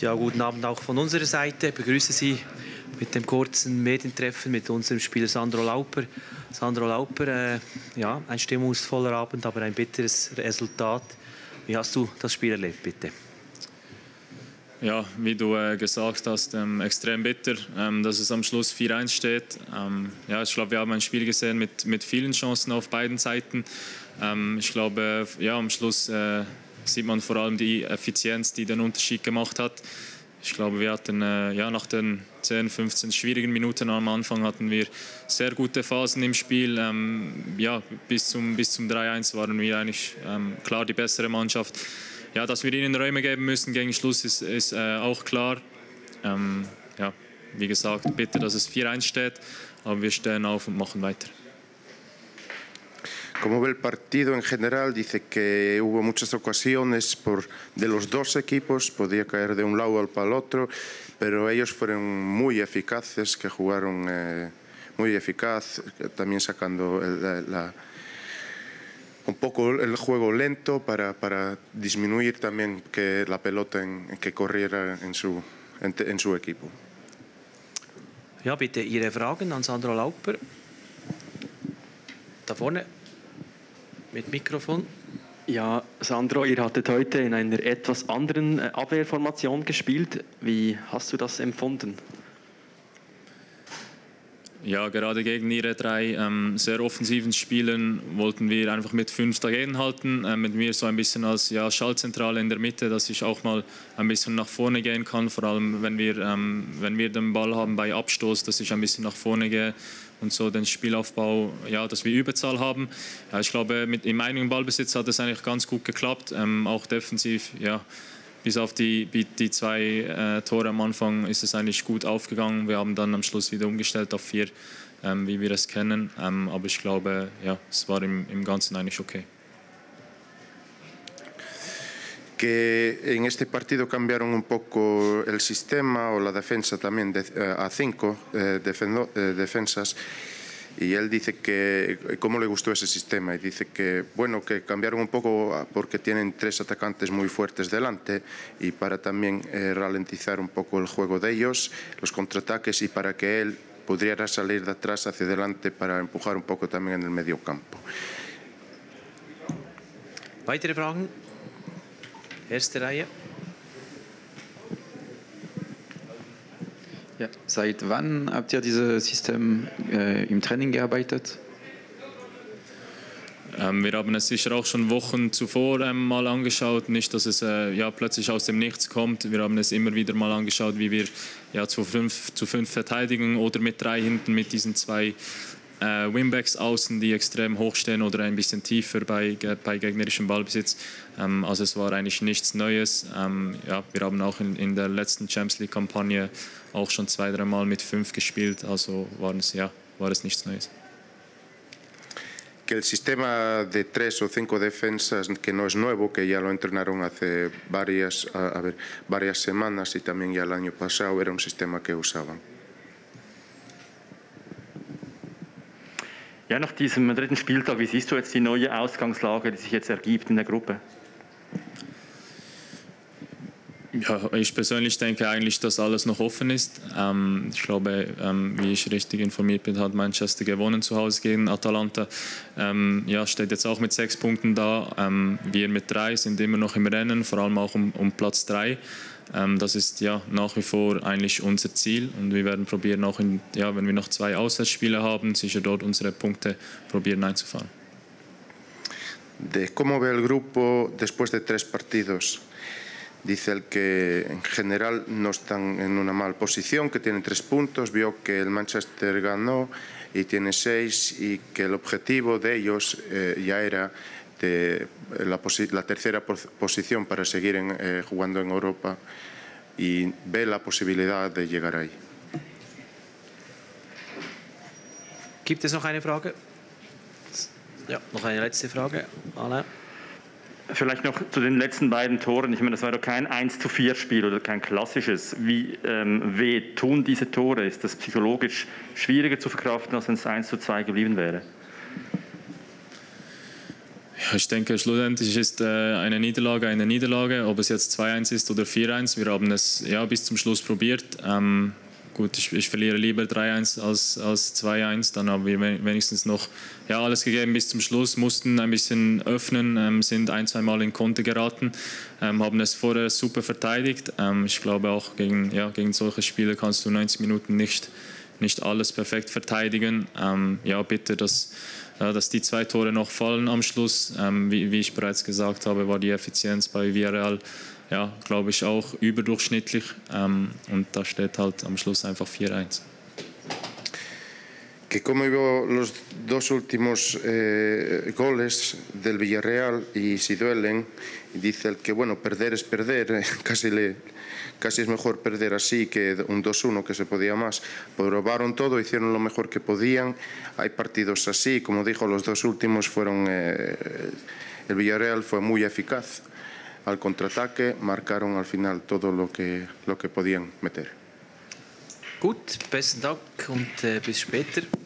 Ja, guten Abend auch von unserer Seite. Ich begrüße Sie mit dem kurzen Medientreffen mit unserem Spieler Sandro Lauper. Sandro Lauper, ja, ein stimmungsvoller Abend, aber ein bitteres Resultat. Wie hast du das Spiel erlebt, bitte? Ja, wie du gesagt hast, extrem bitter, dass es am Schluss 4-1 steht. Ja, ich glaube, wir haben ein Spiel gesehen mit vielen Chancen auf beiden Seiten. Ich glaube, ja, am Schluss sieht man vor allem die Effizienz, die den Unterschied gemacht hat. Ich glaube, wir hatten ja, nach den 10, 15 schwierigen Minuten am Anfang hatten wir sehr gute Phasen im Spiel. Ja, bis zum 3-1 waren wir eigentlich klar die bessere Mannschaft. Ja, dass wir ihnen Räume geben müssen gegen Schluss ist auch klar. Ja, wie gesagt, bitte, dass es 4-1 steht, aber wir stehen auf und machen weiter. Como ve el partido en general, dice que hubo muchas ocasiones de los dos equipos, podía caer de un lado al para el otro, pero ellos fueron muy eficaces, que jugaron muy eficaz, también sacando un poco el juego lento para disminuir también que la pelota que corriera en su equipo. Ja, bitte Ihre Fragen an Sandro Lauper. Da vorne. Mit Mikrofon. Ja, Sandro, ihr hattet heute in einer etwas anderen Abwehrformation gespielt. Wie hast du das empfunden? Ja, gerade gegen ihre drei sehr offensiven Spielen wollten wir einfach mit 5 dagegenhalten. Mit mir so ein bisschen als ja, Schaltzentrale in der Mitte, dass ich auch mal ein bisschen nach vorne gehen kann. Vor allem, wenn wir den Ball haben bei Abstoß, dass ich ein bisschen nach vorne gehe. Und so den Spielaufbau, ja, dass wir Überzahl haben. Ja, ich glaube, im einigen Ballbesitz hat es eigentlich ganz gut geklappt, auch defensiv. Ja, bis auf die 2 Tore am Anfang ist es eigentlich gut aufgegangen. Wir haben dann am Schluss wieder umgestellt auf 4, wie wir es kennen. Aber ich glaube, ja, es war im Ganzen eigentlich okay. Que en este partido cambiaron un poco el sistema o la defensa también a 5 defensas y él dice que cómo le gustó ese sistema y dice que bueno que cambiaron un poco porque tienen 3 atacantes muy fuertes delante y para también ralentizar un poco el juego de ellos, los contraataques y para que él pudiera salir de atrás hacia adelante para empujar un poco también en el medio campo. Weitere Fragen? Erste Reihe. Ja, seit wann habt ihr dieses System im Training gearbeitet? Wir haben es sicher auch schon Wochen zuvor mal angeschaut. Nicht, dass es ja, plötzlich aus dem Nichts kommt. Wir haben es immer wieder mal angeschaut, wie wir ja, zu fünf verteidigen oder mit 3 hinten mit diesen 2 Wingbacks außen, die extrem hoch stehen oder ein bisschen tiefer bei gegnerischem Ballbesitz. Also es war eigentlich nichts Neues. Ja, wir haben auch in der letzten Champions League Kampagne auch schon 2-3 Mal mit 5 gespielt. Also war es nichts Neues. Que el sistema de 3 o 5 defensas que no es nuevo, que ya lo entrenaron hace varias semanas y también ya el año pasado era un sistema que usaban. Ja, nach diesem 3. Spieltag, wie siehst du jetzt die neue Ausgangslage, die sich jetzt ergibt in der Gruppe? Ja, ich persönlich denke eigentlich, dass alles noch offen ist. Ich glaube, wie ich richtig informiert bin, hat Manchester gewonnen zu Hause gegen Atalanta. Ja, steht jetzt auch mit 6 Punkten da. Wir mit 3 sind immer noch im Rennen, vor allem auch um Platz 3. Das ist ja nach wie vor eigentlich unser Ziel und wir werden probieren, auch ja, wenn wir noch 2 Auswärtsspiele haben, sicher dort unsere Punkte probieren einzufahren. De cómo ve el grupo después de 3 partidos. Dice el que en general no están en una mala posición, que tienen 3 puntos, vio que el Manchester ganó y tiene 6 y que el objetivo de ellos ya era de la tercera posición para seguir jugando en Europa y ve la posibilidad de llegar ahí. Gibt es noch eine Frage? Ja, noch eine letzte Frage. Alain. Vielleicht noch zu den letzten beiden Toren. Ich meine, das war doch kein 1-4-Spiel oder kein klassisches. Wie weh tun diese Tore? Ist das psychologisch schwieriger zu verkraften, als wenn es 1-2 geblieben wäre? Ich denke, schlussendlich ist eine Niederlage eine Niederlage, ob es jetzt 2-1 ist oder 4-1. Wir haben es ja bis zum Schluss probiert. Gut, ich verliere lieber 3-1 als 2-1. Dann haben wir wenigstens noch ja, alles gegeben bis zum Schluss, mussten ein bisschen öffnen, sind ein-, zweimal in Konter geraten, haben es vorher super verteidigt. Ich glaube auch, gegen solche Spiele kannst du 90 Minuten nicht alles perfekt verteidigen. Ja, bitte, dass die 2 Tore noch fallen am Schluss. Wie ich bereits gesagt habe, war die Effizienz bei Villarreal, ja, glaube ich, auch überdurchschnittlich. Und da steht halt am Schluss einfach 4-1. Que como vio los dos últimos goles del Villarreal y si duelen, dice el que bueno, perder es perder, casi es mejor perder así que un 2-1 que se podía más. Probaron todo, hicieron lo mejor que podían. Hay partidos así, como dijo, los dos últimos fueron el Villarreal fue muy eficaz al contraataque, marcaron al final todo lo que podían meter. Gut, besten Dank und bis später.